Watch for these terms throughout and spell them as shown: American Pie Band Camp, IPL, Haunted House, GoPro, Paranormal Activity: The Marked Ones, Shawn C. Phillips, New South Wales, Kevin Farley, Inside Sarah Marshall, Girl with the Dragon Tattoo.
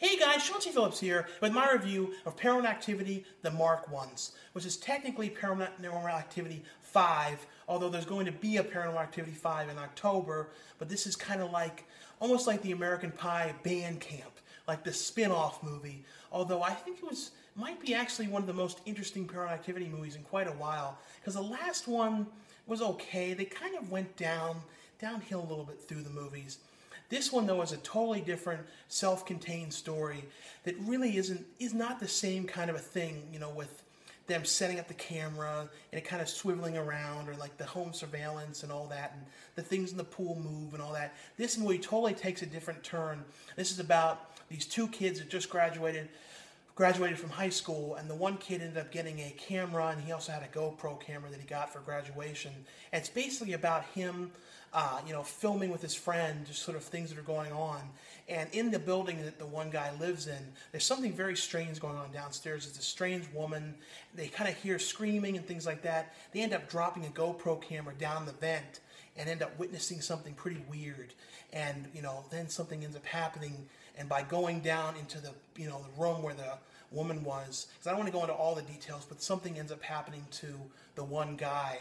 Hey guys, Shawn C. Phillips here with my review of Paranormal Activity: The Marked Ones, which is technically Paranormal Activity 5, although there's going to be a Paranormal Activity 5 in October, but this is kind of like, almost like the American Pie Band Camp, like the spin-off movie, although I think it might be actually one of the most interesting Paranormal Activity movies in quite a while, because the last one was okay. They kind of went downhill a little bit through the movies. This one, though, is a totally different, self-contained story that really is not the same kind of a thing, you know, with them setting up the camera and it kind of swiveling around, or like the home surveillance and all that, and the things in the pool move and all that. This movie totally takes a different turn. This is about these two kids that just graduated from high school, and the one kid ended up getting a camera, and he also had a GoPro camera that he got for graduation. And it's basically about him, you know, filming with his friend, just sort of things that are going on. And in the building that the one guy lives in, there's something very strange going on downstairs. It's a strange woman. They kind of hear screaming and things like that. They end up dropping a GoPro camera down the vent and end up witnessing something pretty weird. And, you know, then something ends up happening. And by going down into the, you know, the room where the woman was, because I don't want to go into all the details, but something ends up happening to the one guy,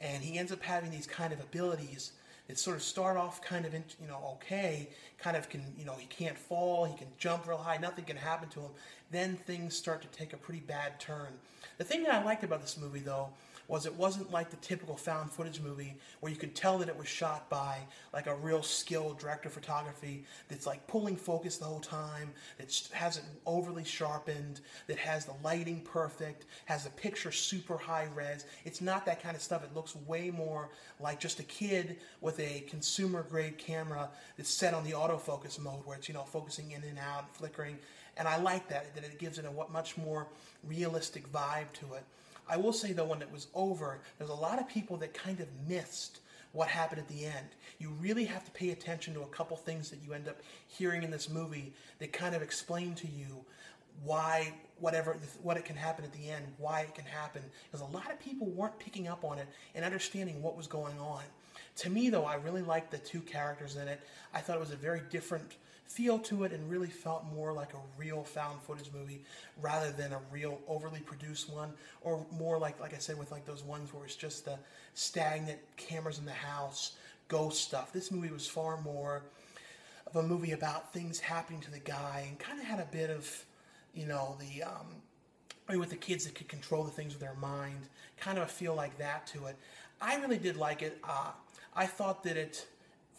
and he ends up having these kind of abilities that sort of start off kind of, you know, okay, kind of can, you know, he can't fall, he can jump real high, nothing can happen to him. Then things start to take a pretty bad turn. The thing that I liked about this movie, though, was it wasn't like the typical found footage movie where you could tell that it was shot by like a real skilled director of photography that's like pulling focus the whole time, that has it overly sharpened, that has the lighting perfect, has the picture super high res. It's not that kind of stuff. It looks way more like just a kid with a consumer grade camera that's set on the autofocus mode where it's, you know, focusing in and out and flickering. And I like that it gives it a much more realistic vibe to it. I will say, though, when it was over, there's a lot of people that kind of missed what happened at the end. You really have to pay attention to a couple things that you end up hearing in this movie that kind of explain to you why, what it can happen at the end, why it can happen. Because a lot of people weren't picking up on it and understanding what was going on. To me, though, I really liked the two characters in it. I thought it was a very different feel to it and really felt more like a real found footage movie rather than a real overly produced one, or more like I said, with like those ones where it's just the stagnant cameras in the house, ghost stuff. This movie was far more of a movie about things happening to the guy, and kind of had a bit of, you know, the with the kids that could control the things with their mind, kind of a feel like that to it. I really did like it. I thought that it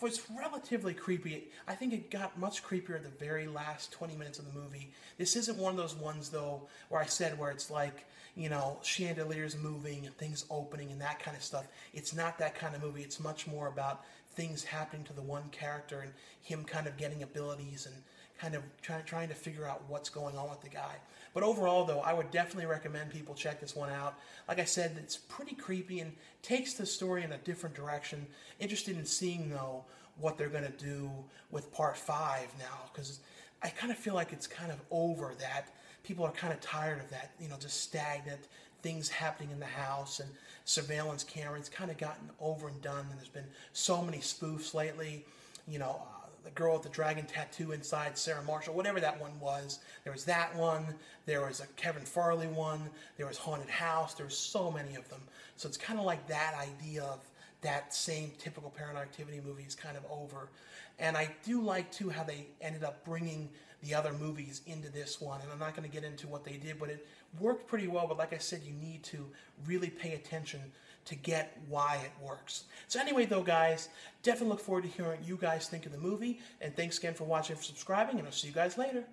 was relatively creepy. I think it got much creepier at the very last 20 minutes of the movie. This isn't one of those ones, though, where I said where it's like, you know, chandeliers moving and things opening and that kind of stuff. It's not that kind of movie. It's much more about things happening to the one character and him kind of getting abilities and kind of trying to figure out what's going on with the guy. But overall, though, I would definitely recommend people check this one out. Like I said, it's pretty creepy and takes the story in a different direction. Interested in seeing, though, what they're going to do with part 5 now, because I kind of feel like it's kind of over that. People are kind of tired of that, you know, just stagnant things happening in the house and surveillance cameras. It's kind of gotten over and done, and there's been so many spoofs lately, you know, the Girl with the Dragon Tattoo, Inside Sarah Marshall, whatever that one was. There was that one. There was a Kevin Farley one. There was Haunted House. There was so many of them. So it's kind of like that idea of that same typical Paranormal Activity movie is kind of over. And I do like, too, how they ended up bringing the other movies into this one. And I'm not going to get into what they did, but it worked pretty well. But like I said, you need to really pay attention to get why it works. So anyway, though, guys, definitely look forward to hearing what you guys think of the movie. And thanks again for watching and subscribing, and I'll see you guys later.